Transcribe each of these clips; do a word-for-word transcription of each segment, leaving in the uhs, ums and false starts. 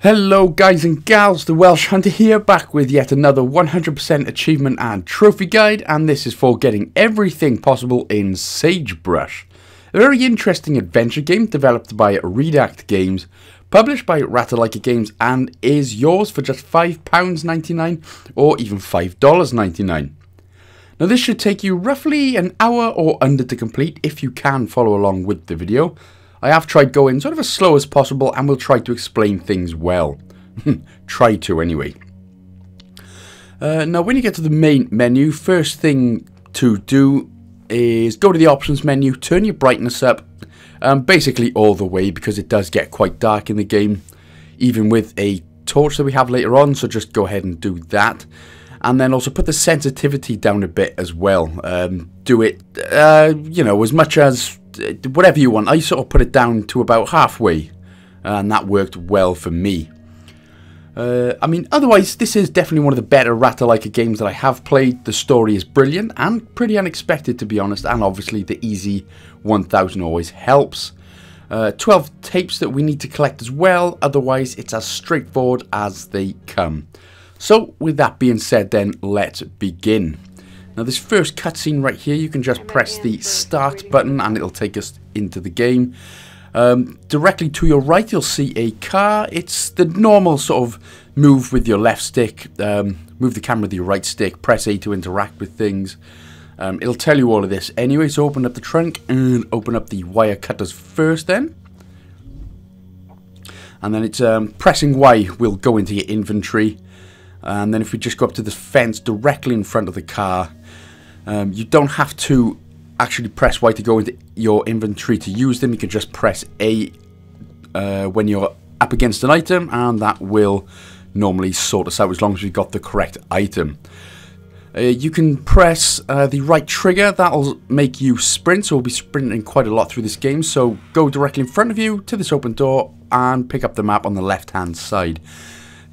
Hello guys and gals, The Welsh Hunter here, back with yet another one hundred percent achievement and trophy guide, and this is for getting everything possible in Sagebrush, a very interesting adventure game developed by Redact Games, published by Ratalaika Games, and is yours for just five pounds ninety-nine or even five dollars ninety-nine. Now this should take you roughly an hour or under to complete if you can follow along with the video. I have tried going sort of as slow as possible and will try to explain things well. Try to anyway. Uh, now when you get to the main menu, first thing to do is go to the options menu, turn your brightness up, um, basically all the way, because it does get quite dark in the game, even with a torch that we have later on, so just go ahead and do that. And then also put the sensitivity down a bit as well. Um, do it, uh, you know, as much as whatever you want. I sort of put it down to about halfway, and that worked well for me. Uh, I mean, otherwise, this is definitely one of the better Ratalaika games that I have played. The story is brilliant and pretty unexpected, to be honest, and obviously the easy one thousand always helps. Uh, twelve tapes that we need to collect as well, otherwise it's as straightforward as they come. So, with that being said then, let's begin. Now this first cutscene right here, you can just press the start button and it'll take us into the game. Um, directly to your right you'll see a car. It's the normal sort of move with your left stick, um, move the camera with your right stick, press A to interact with things. Um, it'll tell you all of this anyway, so open up the trunk and open up the wire cutters first then. And then it's um, pressing Y will go into your inventory. And then if we just go up to this fence directly in front of the car, um, you don't have to actually press Y to go into your inventory to use them. You can just press A uh, when you're up against an item, and that will normally sort us out as long as we've got the correct item. Uh, you can press uh, the right trigger. That'll make you sprint, so we'll be sprinting quite a lot through this game. So go directly in front of you to this open door and pick up the map on the left-hand side.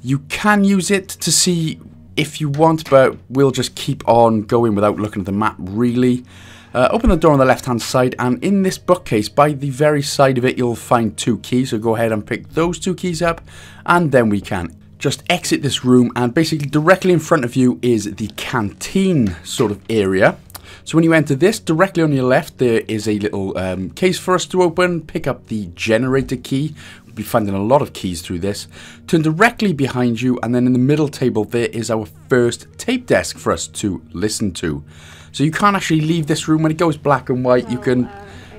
You can use it to see if you want, but we'll just keep on going without looking at the map, really. Uh, open the door on the left-hand side, and in this bookcase, by the very side of it, you'll find two keys. So go ahead and pick those two keys up, and then we can just exit this room. And basically, directly in front of you is the canteen sort of area. So when you enter this, directly on your left, there is a little um, case for us to open. Pick up the generator key. Be finding a lot of keys through this. Turn directly behind you, and then in the middle table there is our first tape desk for us to listen to. So you can't actually leave this room when it goes black and white. You can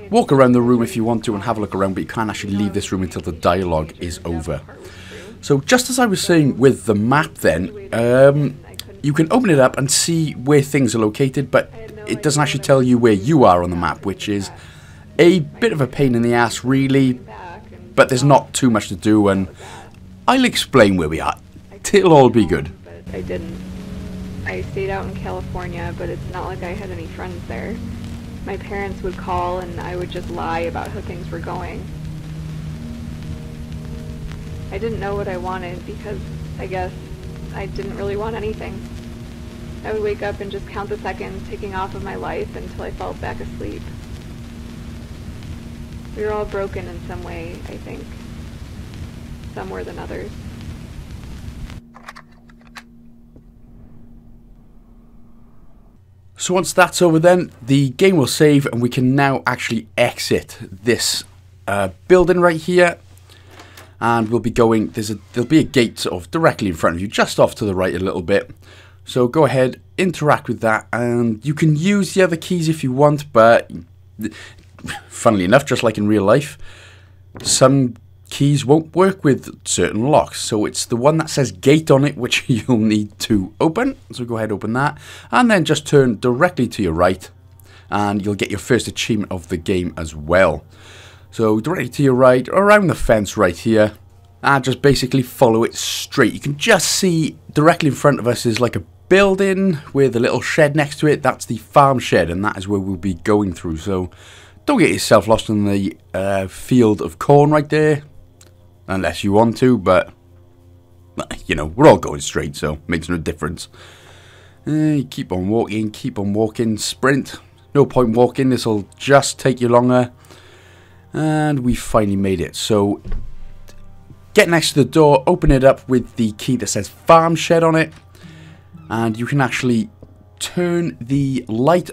walk around the room if you want to and have a look around, but you can't actually leave this room until the dialogue is over. So just as I was saying with the map then, um, you can open it up and see where things are located, but it doesn't actually tell you where you are on the map, which is a bit of a pain in the ass really. But there's not too much to do, and I'll explain where we are. It'll all be good. But I didn't. I stayed out in California, but it's not like I had any friends there. My parents would call, and I would just lie about how things were going. I didn't know what I wanted because, I guess, I didn't really want anything. I would wake up and just count the seconds ticking off of my life until I fell back asleep. We were all broken in some way, I think. Some more than others. So once that's over then, the game will save and we can now actually exit this uh, building right here. And we'll be going, there's a, there'll be a gate sort of directly in front of you, just off to the right a little bit. So go ahead, interact with that, and you can use the other keys if you want, but funnily enough, just like in real life, some keys won't work with certain locks. So it's the one that says gate on it, which you'll need to open. So go ahead, open that. And then just turn directly to your right. And you'll get your first achievement of the game as well. So directly to your right, around the fence right here. And just basically follow it straight. You can just see directly in front of us is like a building with a little shed next to it. That's the farm shed, and that is where we'll be going through. So don't get yourself lost in the uh, field of corn right there, unless you want to, but, you know, we're all going straight, so it makes no difference. Uh, keep on walking, keep on walking, sprint. No point walking, this will just take you longer. And we finally made it. So get next to the door, open it up with the key that says Farm Shed on it, and you can actually turn the light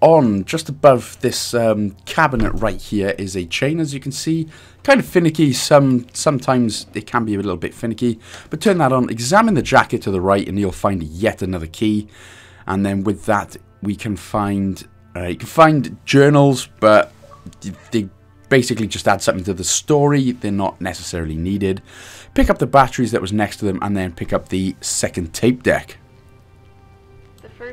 on just above this um, cabinet right here. Is a chain, as you can see, kind of finicky. Some sometimes it can be a little bit finicky, but turn that on, examine the jacket to the right, and you'll find yet another key. And then with that, we can find uh, you can find journals, but they basically just add something to the story. They're not necessarily needed. Pick up the batteries that was next to them, and then pick up the second tape deck.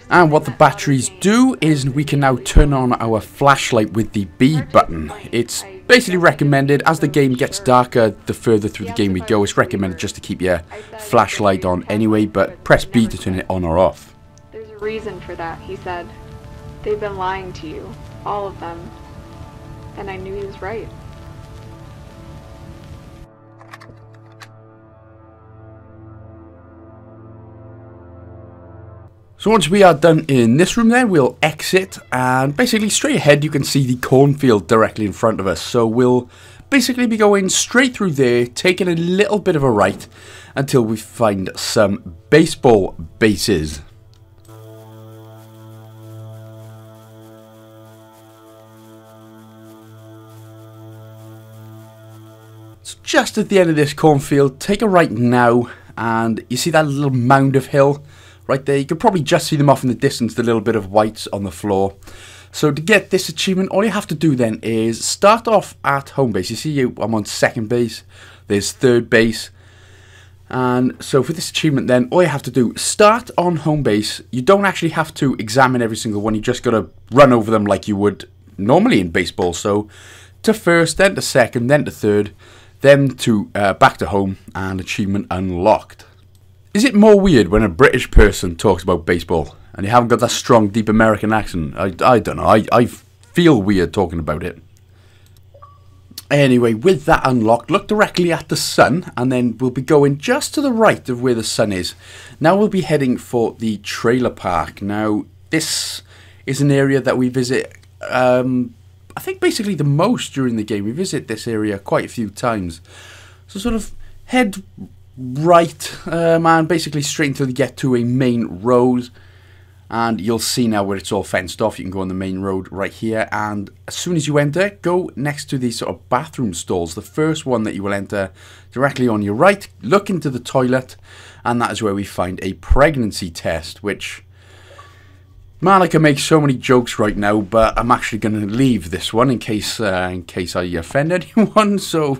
And what the batteries do is we can now turn on our flashlight with the B button. It's basically recommended, as the game gets darker, the further through the game we go, it's recommended just to keep your flashlight on anyway, but press B to turn it on or off. There's a reason for that, he said. They've been lying to you, all of them. And I knew he was right. So once we are done in this room there, we'll exit, and basically straight ahead you can see the cornfield directly in front of us. So we'll basically be going straight through there, taking a little bit of a right until we find some baseball bases. So just at the end of this cornfield, take a right now, and you see that little mound of hill? Right there, you can probably just see them off in the distance, the little bit of whites on the floor. So to get this achievement, all you have to do then is start off at home base. You see, I'm on second base, there's third base. And so for this achievement then, all you have to do, start on home base. You don't actually have to examine every single one, you just got to run over them like you would normally in baseball. So to first, then to second, then to third, then to uh, back to home, and achievement unlocked. Is it more weird when a British person talks about baseball and you haven't got that strong, deep American accent? I, I don't know. I, I feel weird talking about it. Anyway, with that unlocked, look directly at the sun, and then we'll be going just to the right of where the sun is. Now we'll be heading for the trailer park. Now, this is an area that we visit, um, I think basically the most during the game. We visit this area quite a few times. So sort of head right, um, and basically straight until you get to a main road, and you'll see now where it's all fenced off. You can go on the main road right here, and as soon as you enter, go next to these sort of bathroom stalls. The first one that you will enter directly on your right, look into the toilet, and that is where we find a pregnancy test, which, man, I can make so many jokes right now, but I'm actually going to leave this one in case uh, in case I offend anyone, so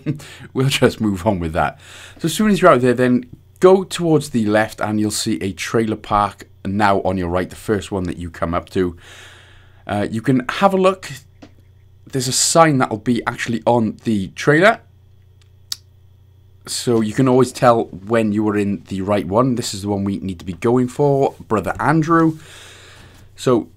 we'll just move on with that. So as soon as you're out there, then go towards the left, and you'll see a trailer park now on your right, the first one that you come up to. Uh, you can have a look. There's a sign that will be actually on the trailer, so you can always tell when you are in the right one. This is the one we need to be going for, Brother Andrew. So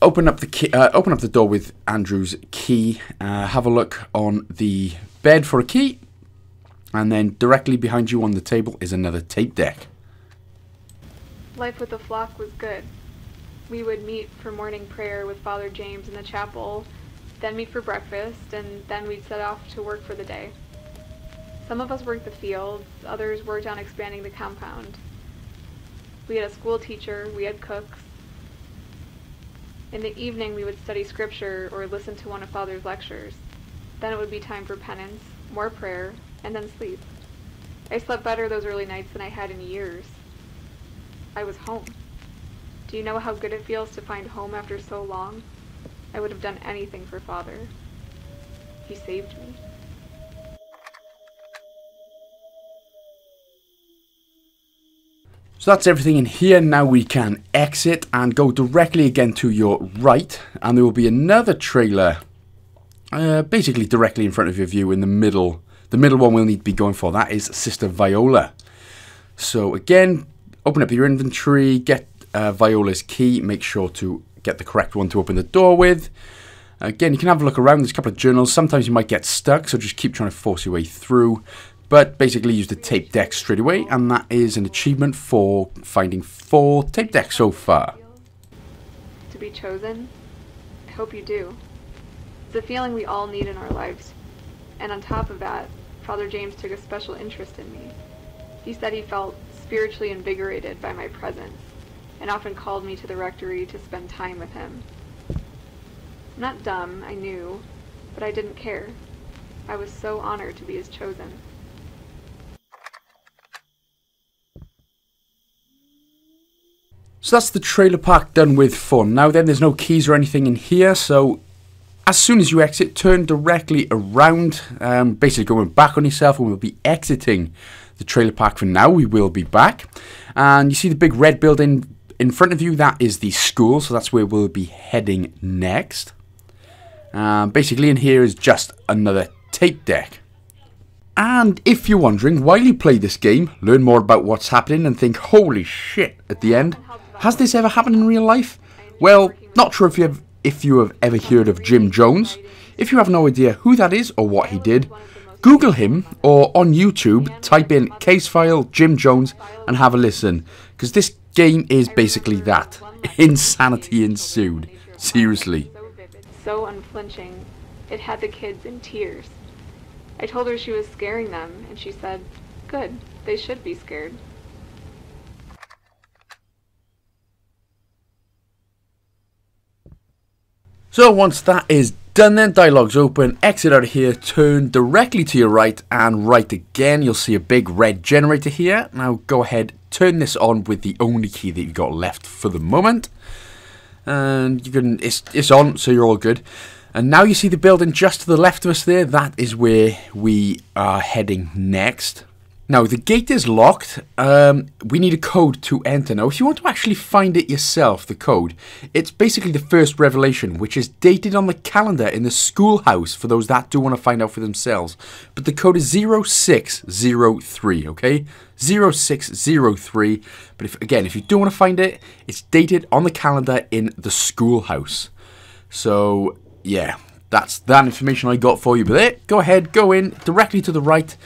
open up the key, uh, open up the door with Andrew's key, uh, have a look on the bed for a key, and then directly behind you on the table is another tape deck. Life with the flock was good. We would meet for morning prayer with Father James in the chapel, then meet for breakfast, and then we'd set off to work for the day. Some of us worked the fields, others worked on expanding the compound. We had a school teacher, we had cooks. In the evening, we would study scripture or listen to one of Father's lectures. Then it would be time for penance, more prayer, and then sleep. I slept better those early nights than I had in years. I was home. Do you know how good it feels to find home after so long? I would have done anything for Father. He saved me. So that's everything in here. Now we can exit and go directly again to your right, and there will be another trailer uh, basically directly in front of your view in the middle. The middle one we'll need to be going for, that is Sister Viola. So again, open up your inventory, get uh, Viola's key, make sure to get the correct one to open the door with. Again, you can have a look around, there's a couple of journals. Sometimes you might get stuck, so just keep trying to force your way through. But basically use the tape deck straight away, and that is an achievement for finding four tape decks so far. To be chosen? I hope you do. It's a feeling we all need in our lives. And on top of that, Father James took a special interest in me. He said he felt spiritually invigorated by my presence, and often called me to the rectory to spend time with him. I'm not dumb, I knew, but I didn't care. I was so honored to be his chosen. So that's the trailer park done with fun. Now then, there's no keys or anything in here, so as soon as you exit, turn directly around, um, basically going back on yourself, and we'll be exiting the trailer park for now. We will be back. And you see the big red building in front of you, that is the school, so that's where we'll be heading next. Um, basically, in here is just another tape deck. And if you're wondering, while you play this game, learn more about what's happening and think, holy shit, at the end, has this ever happened in real life? Well, not sure if you have, if you have ever heard of Jim Jones. If you have no idea who that is or what he did, Google him, or on YouTube, type in case file Jim Jones and have a listen. Because this game is basically that. Insanity ensued. Seriously. So unflinching, it had the kids in tears. I told her she was scaring them, and she said, good, they should be scared. So once that is done then, dialogue's open, exit out of here, turn directly to your right, and right again, you'll see a big red generator here. Now go ahead, turn this on with the only key that you've got left for the moment. And you can, it's, it's on, so you're all good. And now you see the building just to the left of us there, that is where we are heading next. Now the gate is locked, um, we need a code to enter. Now if you want to actually find it yourself, the code, it's basically the first revelation, which is dated on the calendar in the schoolhouse for those that do want to find out for themselves. But the code is zero six zero three, okay? zero six zero three, but if, again, if you do want to find it, it's dated on the calendar in the schoolhouse. So yeah, that's that information I got for you. But there, go ahead, go in directly to the right.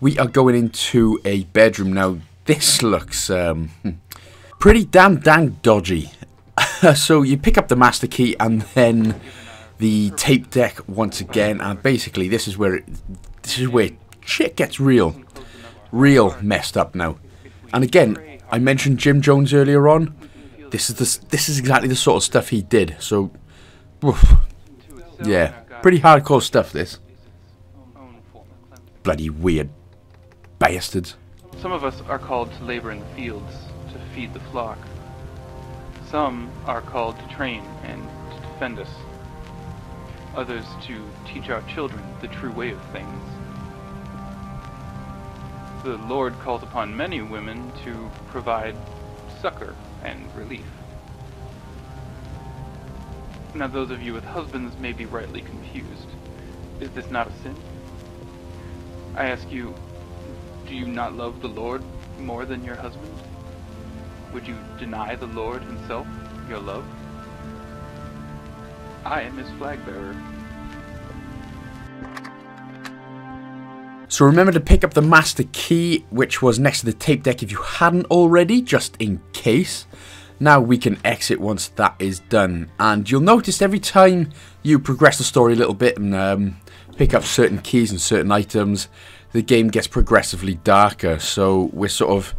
We are going into a bedroom now. This looks um, pretty damn dang dodgy. So you pick up the master key and then the tape deck once again, and basically this is where it, this is where shit gets real, real messed up now. And again, I mentioned Jim Jones earlier on. This is the, this is exactly the sort of stuff he did. So. Oof. Yeah, pretty hardcore stuff, this. Bloody weird bastards. Some of us are called to labor in the fields, to feed the flock. Some are called to train and to defend us. Others to teach our children the true way of things. The Lord calls upon many women to provide succor and relief. Now those of you with husbands may be rightly confused. Is this not a sin? I ask you, do you not love the Lord more than your husband? Would you deny the Lord himself your love? I am his flag bearer. So remember to pick up the master key, which was next to the tape deck if you hadn't already, just in case. Now we can exit once that is done, and you'll notice every time you progress the story a little bit and um, pick up certain keys and certain items, the game gets progressively darker. So we're sort of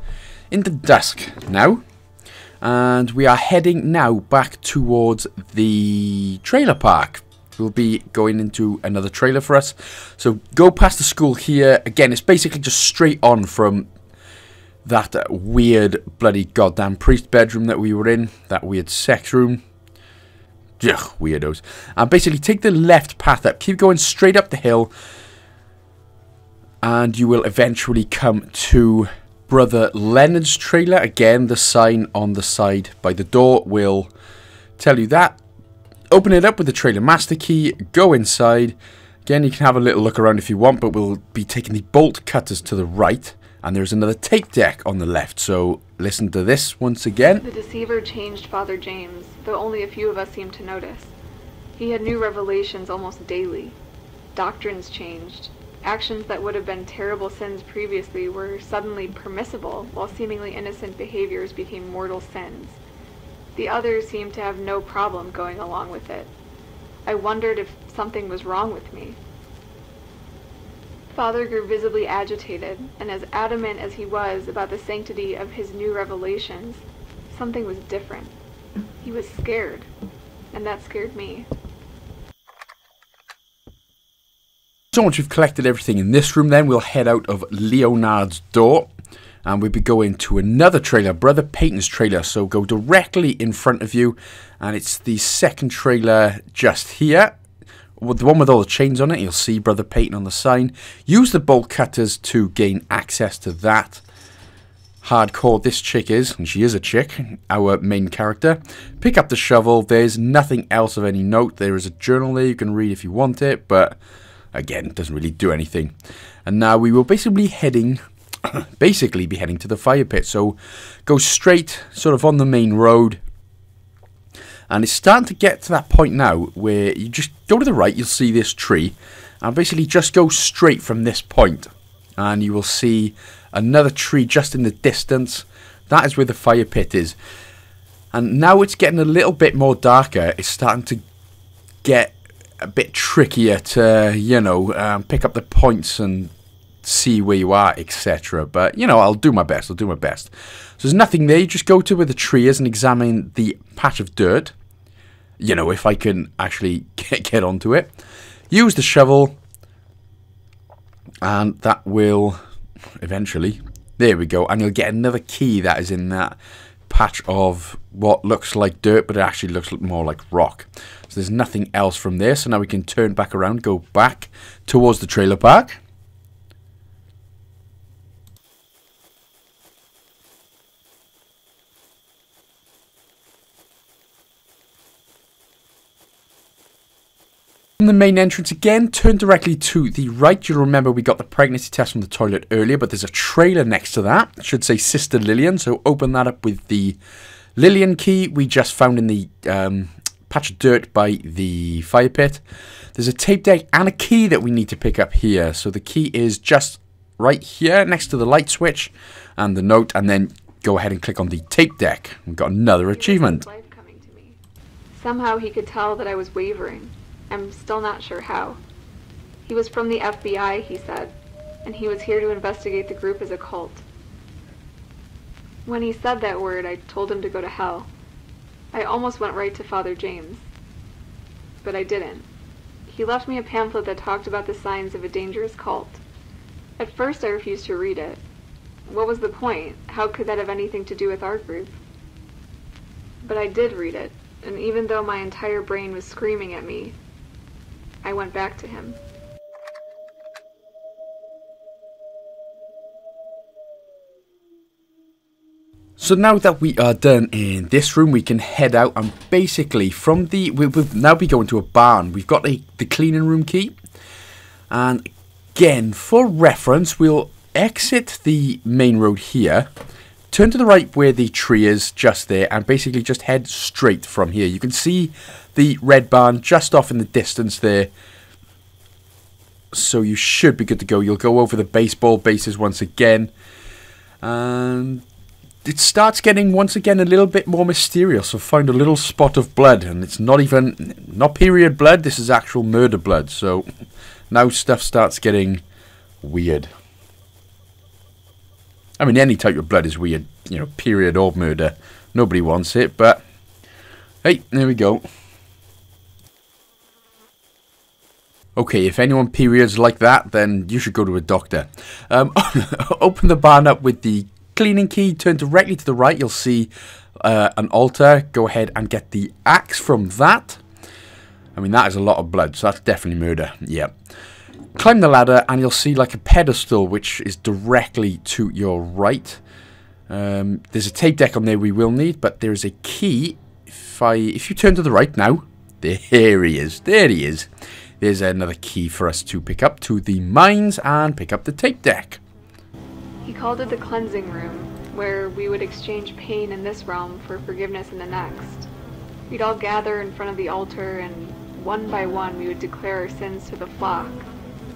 in the dusk now, and we are heading now back towards the trailer park. We'll be going into another trailer for us, so go past the school here. Again, it's basically just straight on from that weird bloody goddamn priest bedroom that we were in, that weird sex room. Ugh, weirdos. And basically take the left path up, keep going straight up the hill, and you will eventually come to Brother Leonard's trailer. Again, the sign on the side by the door will tell you that. Open it up with the trailer master key, go inside. Again, you can have a little look around if you want, but we'll be taking the bolt cutters to the right. And there's another tape deck on the left, so listen to this once again. The deceiver changed Father James, though only a few of us seemed to notice. He had new revelations almost daily. Doctrines changed. Actions that would have been terrible sins previously were suddenly permissible, while seemingly innocent behaviors became mortal sins. The others seemed to have no problem going along with it. I wondered if something was wrong with me. Father grew visibly agitated, and as adamant as he was about the sanctity of his new revelations, something was different. He was scared, and that scared me. So once we've collected everything in this room, then we'll head out of Leonard's door and we'll be going to another trailer, Brother Peyton's trailer. So go directly in front of you, and it's the second trailer just here, with the one with all the chains on it. You'll see Brother Peyton on the sign. Use the bolt cutters to gain access to that. Hardcore this chick is, and she is a chick, our main character. Pick up the shovel. There's nothing else of any note. There is a journal there you can read if you want it, but again, it doesn't really do anything. And now we will basically heading, basically be heading to the fire pit. So go straight, sort of on the main road. And it's starting to get to that point now where you just go to the right, you'll see this tree. And basically just go straight from this point. And you will see another tree just in the distance. That is where the fire pit is. And now it's getting a little bit more darker. It's starting to get a bit trickier to, you know, um, pick up the points and see where you are, et cetera. But, you know, I'll do my best. I'll do my best. So there's nothing there. You just go to where the tree is and examine the patch of dirt. You know, if I can actually get, get onto it. Use the shovel. And that will eventually... There we go. And you'll get another key that is in that patch of what looks like dirt, but it actually looks more like rock. So there's nothing else from there. So now we can turn back around, go back towards the trailer park. From the main entrance again, turn directly to the right. You'll remember we got the pregnancy test from the toilet earlier, but there's a trailer next to that. It should say Sister Lillian, so open that up with the Lillian key we just found in the um, patch of dirt by the fire pit. There's a tape deck and a key that we need to pick up here. So the key is just right here next to the light switch and the note, and then go ahead and click on the tape deck. We've got another achievement. Life coming to me. Somehow he could tell that I was wavering. I'm still not sure how. He was from the F B I, he said, and he was here to investigate the group as a cult. When he said that word, I told him to go to hell. I almost went right to Father James, but I didn't. He left me a pamphlet that talked about the signs of a dangerous cult. At first, I refused to read it. What was the point? How could that have anything to do with our group? But I did read it, and even though my entire brain was screaming at me, I went back to him. So now that we are done in this room, we can head out, and basically from the we'll, we'll now be going to a barn. We've got a, the cleaning room key, and again for reference, we'll exit the main road here. Turn to the right where the tree is just there, and basically just head straight from here. You can see the red barn just off in the distance there. So you should be good to go. You'll go over the baseball bases once again. And it starts getting once again a little bit more mysterious. So find a little spot of blood, and it's not even, not period blood. This is actual murder blood. So now stuff starts getting weird. I mean, any type of blood is weird, you know, period or murder. Nobody wants it, but hey, there we go. Okay, if anyone periods like that, then you should go to a doctor. Um, open the barn up with the cleaning key, turn directly to the right, you'll see uh, an altar. Go ahead and get the axe from that. I mean, that is a lot of blood, so that's definitely murder, yeah. Climb the ladder and you'll see like a pedestal which is directly to your right. Um, there's a tape deck on there we will need, but there is a key. If I, if you turn to the right now, there he is, there he is. There's another key for us to pick up to the mines and pick up the tape deck. He called it the cleansing room, where we would exchange pain in this realm for forgiveness in the next. We'd all gather in front of the altar, and one by one we would declare our sins to the flock.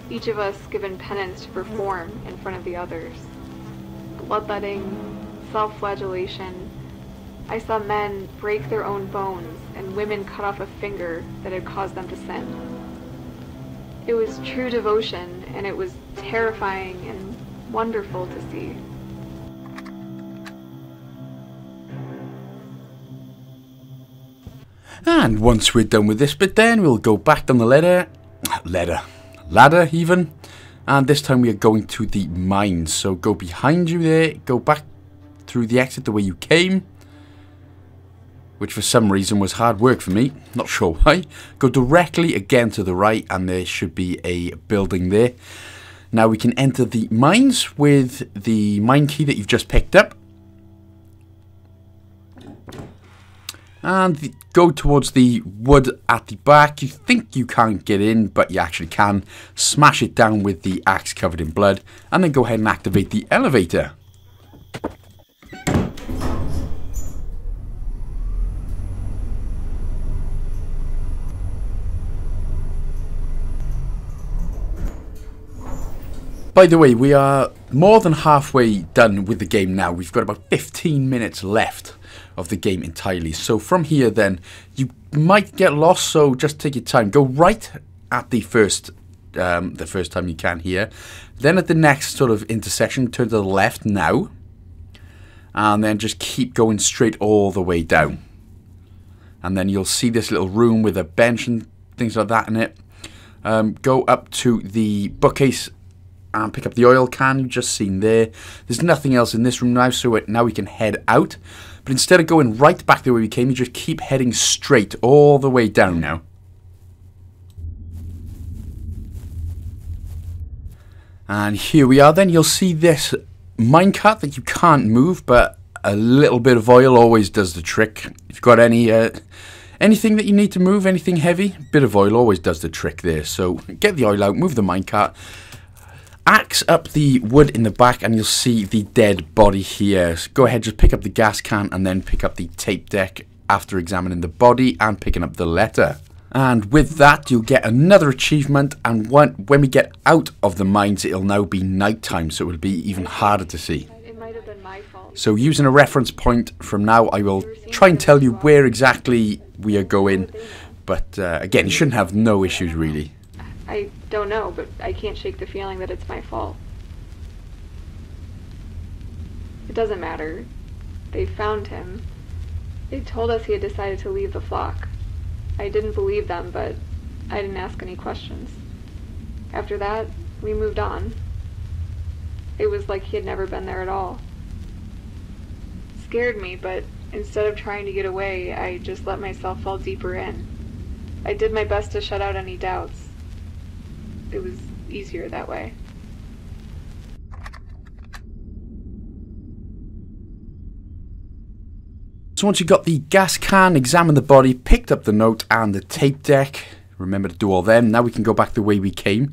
Each of us given penance to perform in front of the others. Bloodletting, self-flagellation. I saw men break their own bones and women cut off a finger that had caused them to sin. It was true devotion and it was terrifying and wonderful to see. And once we're done with this bit then, we'll go back down the ladder, ladder, ladder even, and this time we are going to the mines. So go behind you there, go back through the exit the way you came, which for some reason was hard work for me, not sure why. Go directly again to the right and there should be a building there. Now we can enter the mines with the mine key that you've just picked up. And go towards the wood at the back. You think you can't get in, but you actually can. Smash it down with the axe covered in blood, and then go ahead and activate the elevator. By the way, we are more than halfway done with the game now. We've got about fifteen minutes left of the game entirely. So from here then, you might get lost, so just take your time. Go right at the first um, the first time you can here. Then at the next sort of intersection, turn to the left now. And then just keep going straight all the way down. And then you'll see this little room with a bench and things like that in it. Um, go up to the bookcase and pick up the oil can you've just seen there. There's nothing else in this room now, so now we can head out. But instead of going right back the way we came, you just keep heading straight all the way down now. And here we are then. You'll see this minecart that you can't move, but a little bit of oil always does the trick. If you've got any uh, anything that you need to move, anything heavy, a bit of oil always does the trick there. So get the oil out, move the minecart. Axe up the wood in the back and you'll see the dead body here. So go ahead, just pick up the gas can and then pick up the tape deck after examining the body and picking up the letter. And with that you'll get another achievement, and when we get out of the mines it'll now be night time, so it'll be even harder to see. It might have been my fault. So using a reference point from now, I will try and tell you where exactly we are going, but uh, again, you shouldn't have no issues really. I don't know, but I can't shake the feeling that it's my fault. It doesn't matter. They found him. They told us he had decided to leave the flock. I didn't believe them, but I didn't ask any questions. After that, we moved on. It was like he had never been there at all. It scared me, but instead of trying to get away, I just let myself fall deeper in. I did my best to shut out any doubts. It was easier that way. So once you got the gas can, examined the body, picked up the note and the tape deck, remember to do all them. Now we can go back the way we came.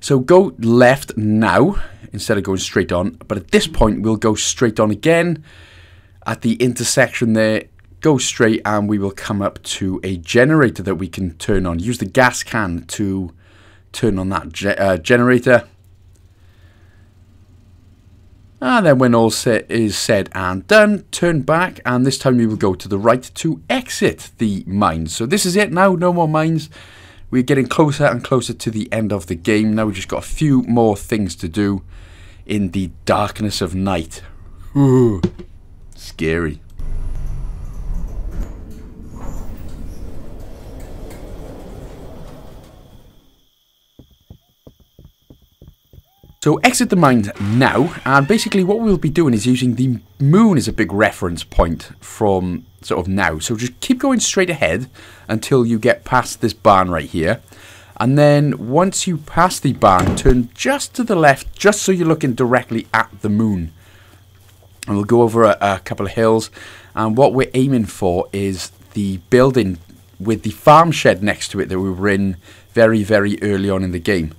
So go left now instead of going straight on. But at this point we'll go straight on again at the intersection there. Go straight and we will come up to a generator that we can turn on. Use the gas can to turn on that ge uh, generator, and then when all set is said and done, turn back, and this time we will go to the right to exit the mines. So this is it now, no more mines. We're getting closer and closer to the end of the game now. We've just got a few more things to do in the darkness of night. Ooh, scary. So exit the mine now, and basically what we'll be doing is using the moon as a big reference point from sort of now. So just keep going straight ahead until you get past this barn right here. And then once you pass the barn, turn just to the left, just so you're looking directly at the moon. And we'll go over a, a couple of hills, and what we're aiming for is the building with the farm shed next to it that we were in very, very early on in the game.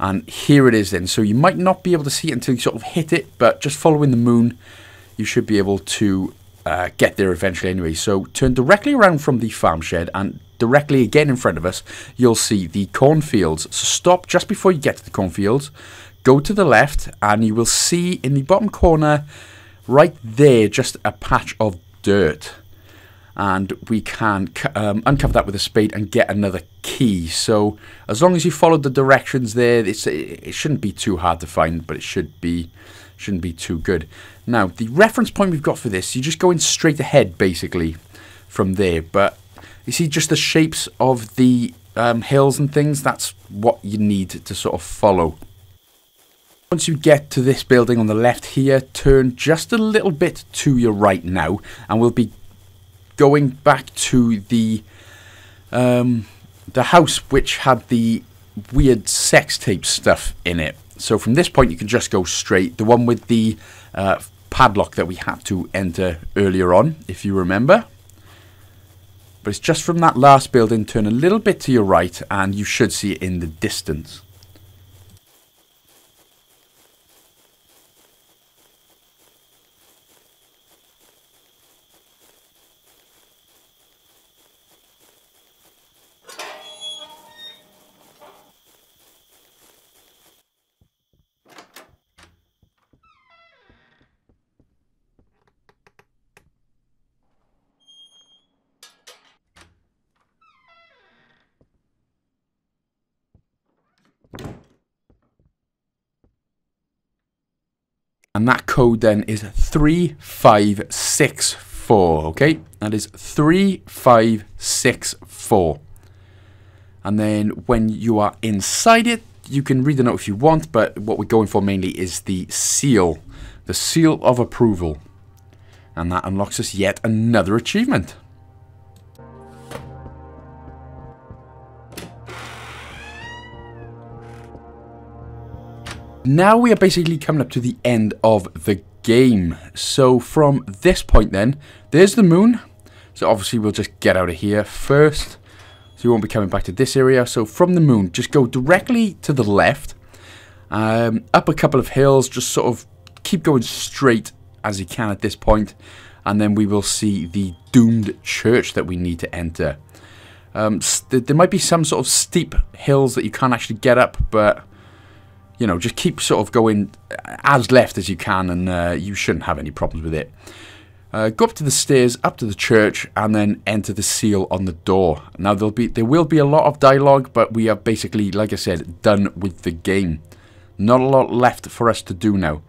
And here it is then. So you might not be able to see it until you sort of hit it, but just following the moon, you should be able to uh, get there eventually anyway. So turn directly around from the farm shed, and directly again in front of us, you'll see the cornfields. So stop just before you get to the cornfields, go to the left, and you will see in the bottom corner, right there, just a patch of dirt. and we can um, uncover that with a spade and get another key. So as long as you followed the directions there, it's, it shouldn't be too hard to find, but it should be shouldn't be too good. Now, the reference point we've got for this, you're just going straight ahead, basically, from there. But you see just the shapes of the um, hills and things, that's what you need to sort of follow. Once you get to this building on the left here, turn just a little bit to your right now, and we'll be going back to the um, the house which had the weird sex tape stuff in it. So from this point you can just go straight, the one with the uh, padlock that we had to enter earlier on, if you remember. But it's just from that last building, turn a little bit to your right, and you should see it in the distance. And that code then is three five six four, okay? That is three five six four. And then when you are inside it, you can read the note if you want, but what we're going for mainly is the seal, the seal of approval. And that unlocks us yet another achievement. Now we are basically coming up to the end of the game. So from this point then, there's the moon. So obviously we'll just get out of here first. So we won't be coming back to this area. So from the moon, just go directly to the left. Um, up a couple of hills, just sort of keep going straight as you can at this point. And then we will see the doomed church that we need to enter. Um, there might be some sort of steep hills that you can't actually get up, but you know, just keep sort of going as left as you can, and uh, you shouldn't have any problems with it. Uh, go up to the stairs, up to the church, and then enter the seal on the door. Now, there'll be, there will be a lot of dialogue, but we are basically, like I said, done with the game. Not a lot left for us to do now.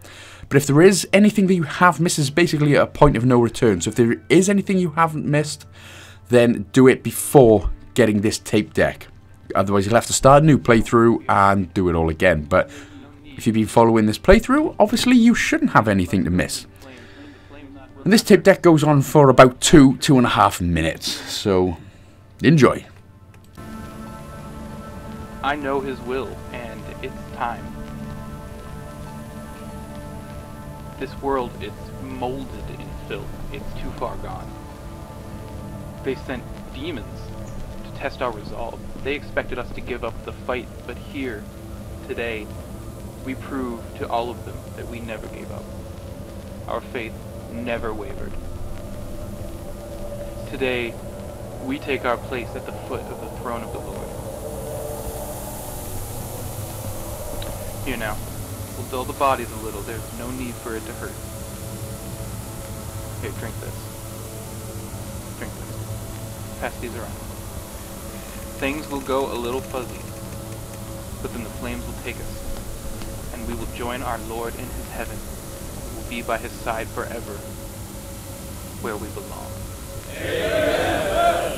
But if there is anything that you have missed, is basically a point of no return. So if there is anything you haven't missed, then do it before getting this tape deck. Otherwise you'll have to start a new playthrough and do it all again. But if you've been following this playthrough, obviously you shouldn't have anything to miss. And this tape deck goes on for about two, two and a half minutes. So, enjoy. I know his will, and it's time. This world is molded in filth. It's too far gone. They sent demons to test our resolve. They expected us to give up the fight, but here, today, we prove to all of them that we never gave up. Our faith never wavered. Today, we take our place at the foot of the throne of the Lord. Here now, we'll dull the bodies a little. There's no need for it to hurt. Here, drink this. Drink this. Pass these around. Things will go a little fuzzy, but then the flames will take us, and we will join our Lord in his heaven. We will be by his side forever, where we belong. Amen.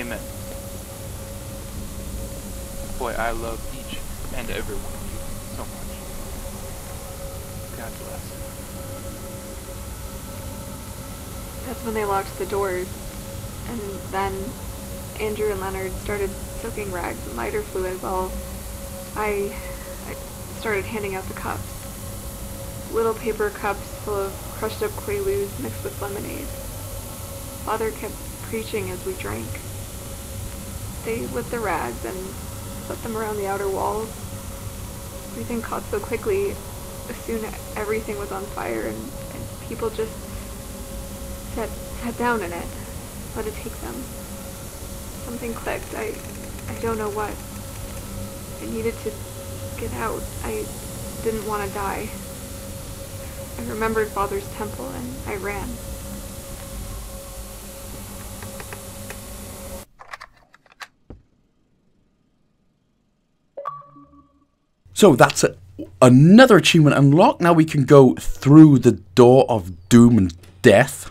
Amen. Boy, I love each and every one of you so much. God bless. That's when they locked the doors. And then Andrew and Leonard started soaking rags in lighter fluid while I, I started handing out the cups. Little paper cups full of crushed up Quaaludes mixed with lemonade. Father kept preaching as we drank. They lit the rags and put them around the outer walls. Everything caught so quickly. Soon everything was on fire, and, and people just sat, sat down in it. Let it take them. Something clicked. I, I don't know what. I needed to get out. I didn't want to die. I remembered Father's temple, and I ran. So that's a, another achievement unlocked. Now we can go through the door of doom and death.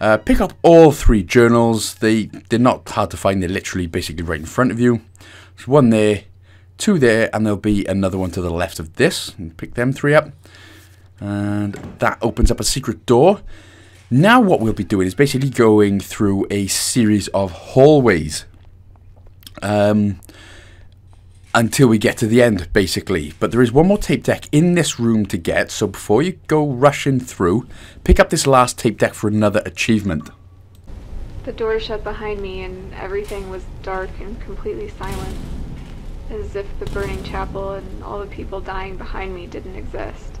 Uh, pick up all three journals. They, they're not hard to find. They're literally basically right in front of you. There's one there, two there, and there'll be another one to the left of this. And pick them three up. And that opens up a secret door. Now what we'll be doing is basically going through a series of hallways um, until we get to the end, basically. But there is one more tape deck in this room to get, so before you go rushing through, pick up this last tape deck for another achievement. The door shut behind me and everything was dark and completely silent, as if the burning chapel and all the people dying behind me didn't exist.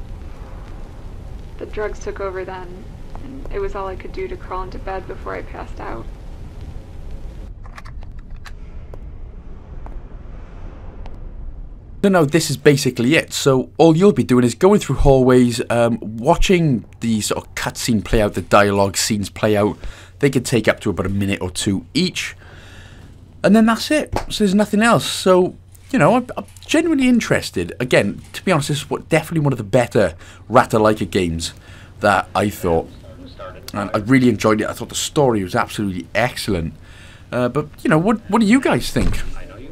The drugs took over then, and it was all I could do to crawl into bed before I passed out. So now this is basically it. So all you'll be doing is going through hallways, um, watching the sort of cutscene play out, the dialogue scenes play out. They can take up to about a minute or two each. And then that's it. So there's nothing else. So, you know, I'm, I'm genuinely interested. Again, to be honest, this is what, definitely one of the better Ratalaika games that I thought. And I really enjoyed it. I thought the story was absolutely excellent. Uh, but, you know, what, what do you guys think?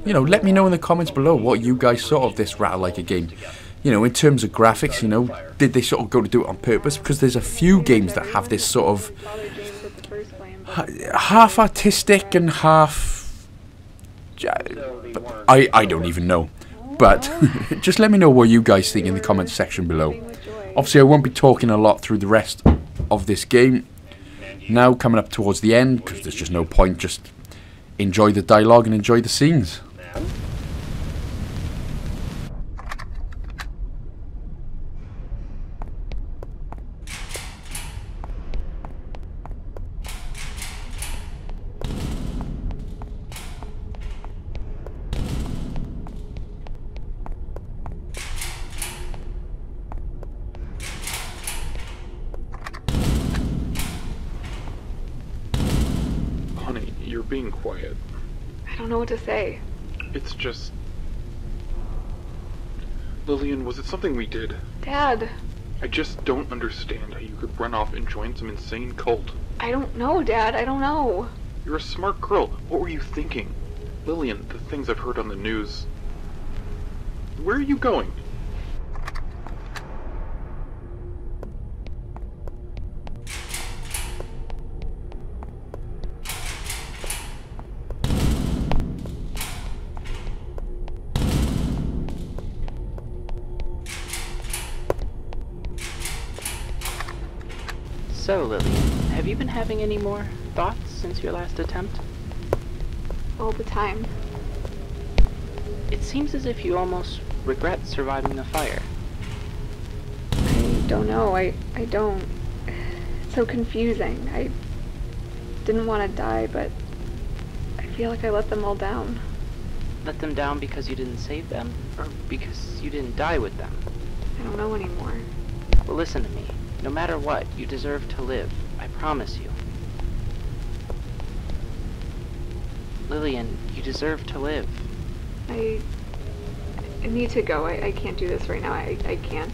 You know, let me know in the comments below what you guys saw of this Ratalaika game. You know, in terms of graphics, you know, did they sort of go to do it on purpose? Because there's a few games that have this sort of half artistic and half... I, I don't even know. But just let me know what you guys think in the comments section below. Obviously, I won't be talking a lot through the rest of this game. Now, coming up towards the end, because there's just no point, just enjoy the dialogue and enjoy the scenes. You're being quiet. I don't know what to say. It's just... Lillian, was it something we did? Dad. I just don't understand how you could run off and join some insane cult. I don't know, Dad. I don't know. You're a smart girl. What were you thinking? Lillian, the things I've heard on the news... Where are you going? So, Lillian, have you been having any more thoughts since your last attempt? All the time. It seems as if you almost regret surviving the fire. I don't know. I, I don't. It's so confusing. I didn't want to die, but I feel like I let them all down. Let them down because you didn't save them, or because you didn't die with them? I don't know anymore. Well, listen to me. No matter what, you deserve to live. I promise you. Lillian, you deserve to live. I... I need to go. I, I can't do this right now. I, I can't.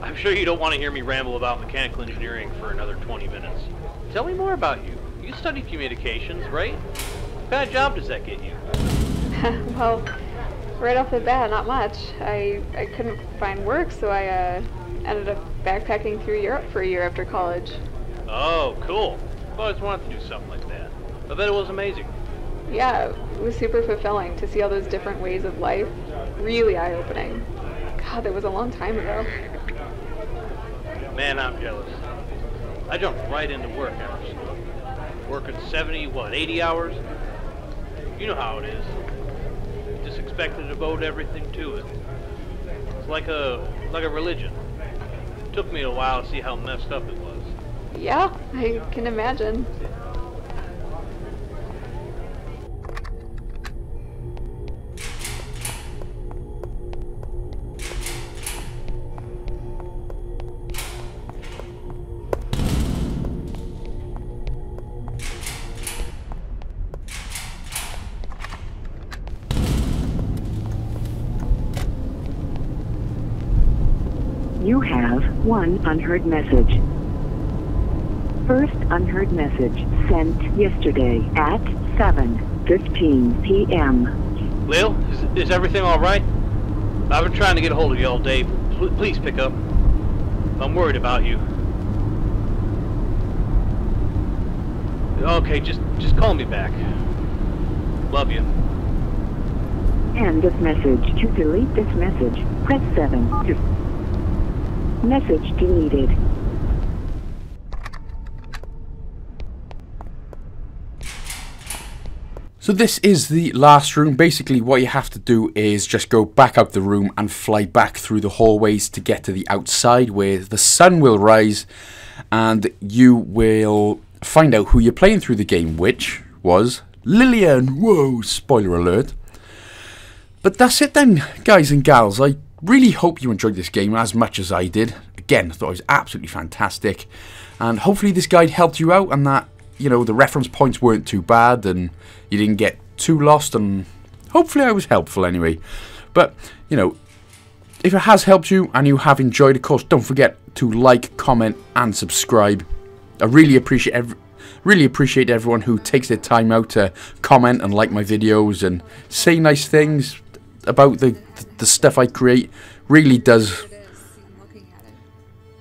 I'm sure you don't want to hear me ramble about mechanical engineering for another twenty minutes. Tell me more about you. You studied communications, right? What kind of job does that get you? Well, right off the bat, not much. I, I couldn't find work, so I uh, ended up backpacking through Europe for a year after college. Oh, cool. I've always wanted to do something like that. I bet it was amazing. Yeah, it was super fulfilling to see all those different ways of life. Really eye-opening. God, that was a long time ago. Man, I'm jealous. I jumped right into work hours. Working seventy, what, eighty hours? You know how it is. Just expected to devote everything to it. It's like a, like a religion. It took me a while to see how messed up it was. Yeah, I can imagine. You have one unheard message. First unheard message sent yesterday at seven fifteen p m Lil, is, is everything all right? I've been trying to get a hold of you all day. P- please pick up. I'm worried about you. Okay, just just call me back. Love you. End of message. To delete this message, press seven. Message deleted. So this is the last room. Basically what you have to do is just go back out the room and fly back through the hallways to get to the outside where the sun will rise, and you will find out who you're playing through the game, which was Lillian. Whoa, spoiler alert. But that's it then, guys and gals. I really hope you enjoyed this game as much as I did. Again, I thought it was absolutely fantastic, and hopefully this guide helped you out and that, you know, the reference points weren't too bad and you didn't get too lost, and hopefully I was helpful anyway. But, you know, if it has helped you and you have enjoyed, of course, don't forget to like, comment and subscribe. I really appreciate every, really appreciate everyone who takes their time out to comment and like my videos and say nice things about the, the stuff I create. Really does,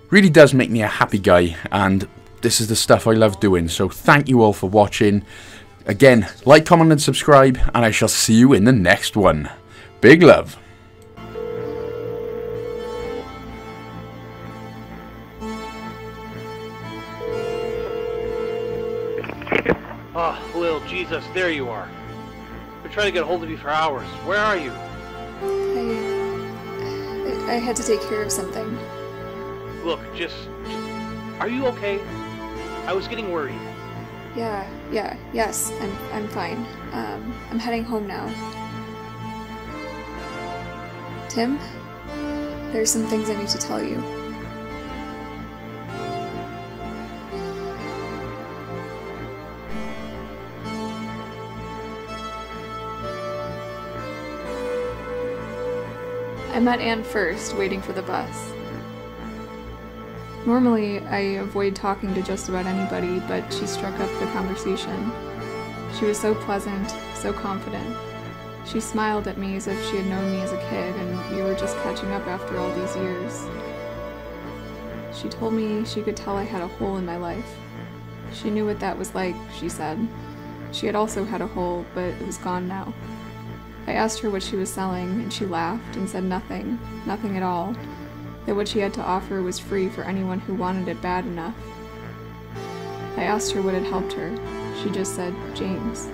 really does make me a happy guy, and this is the stuff I love doing. So thank you all for watching. Again, like, comment and subscribe, and I shall see you in the next one. Big love. Oh, Lil, Jesus, there you are. I've been trying to get a hold of you for hours. Where are you? I... I had to take care of something. Look, just... just are you okay? I was getting worried. Yeah, yeah, yes, I'm, I'm fine. Um, I'm heading home now. Tim, there's some things I need to tell you. I met Anne first, waiting for the bus. Normally, I avoid talking to just about anybody, but she struck up the conversation. She was so pleasant, so confident. She smiled at me as if she had known me as a kid and we were just catching up after all these years. She told me she could tell I had a hole in my life. She knew what that was like, she said. She had also had a hole, but it was gone now. I asked her what she was selling, and she laughed and said nothing, nothing at all. That what she had to offer was free for anyone who wanted it bad enough. I asked her what had helped her. She just said, James.